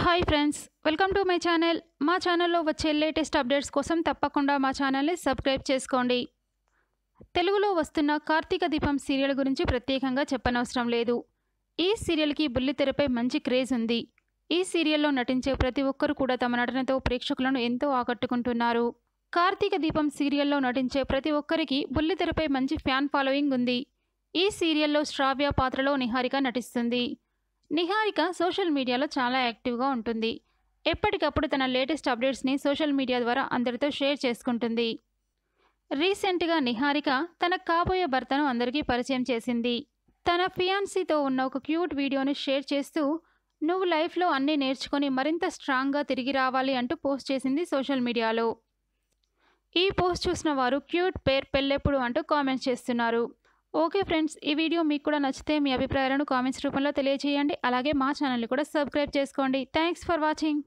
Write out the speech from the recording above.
Hi friends, welcome to my channel. మా ఛానల్లో వచ్చే లేటెస్ట్ అప్డేట్స్ కోసం తప్పకుండా మా ఛానల్ని సబ్స్క్రైబ్ చేసుకోండి. తెలుగులో వస్తున్న కార్తీక దీపం సీరియల్ గురించి ప్రత్యేకంగా చెప్పనవసరం లేదు. ఈ సీరియల్కి బుల్లితెరపై మంచి క్రేజ్ ఉంది. ఈ సీరియల్లో నటించే ప్రతి ఒక్కరు కూడా తమ నటనతో ప్రేక్షకులను ఎంతో ఆకట్టుకుంటున్నారు. కార్తీక దీపం సీరియల్లో నటించే ప్రతి ఒక్కరికి బుల్లితెరపై మంచి ఫ్యాన్ ఫాలోయింగ్ ఉంది. ఈ సీరియల్లో శ్రావ్య పాత్రలో నిహారిక నటిస్తుంది. నిహారిక సోషల్ మీడియాలో చాలా యాక్టివ్గా ఉంటుంది. ఎప్పటికప్పుడు తన లేటెస్ట్ అప్డేట్స్ని సోషల్ మీడియా ద్వారా అందరితో షేర్ చేసుకుంటుంది. రీసెంట్గా నిహారిక తన కాబోయే భర్తను అందరికీ పరిచయం చేసింది. తన ఫియాన్సీతో ఉన్న ఒక క్యూట్ వీడియోని షేర్ చేస్తూ, నువ్వు లైఫ్లో అన్నీ నేర్చుకొని మరింత స్ట్రాంగ్గా తిరిగి రావాలి అంటూ పోస్ట్ చేసింది సోషల్ మీడియాలో. ఈ పోస్ట్ చూసిన వారు క్యూట్ పేర్ పెళ్ళెప్పుడు అంటూ కామెంట్స్ చేస్తున్నారు. ఓకే ఫ్రెండ్స్, ఈ వీడియో మీకు కూడా నచ్చితే మీ అభిప్రాయాలను కామెంట్స్ రూపంలో తెలియజేయండి. అలాగే మా ఛానల్ని కూడా సబ్స్క్రైబ్ చేసుకోండి. Thanks for watching.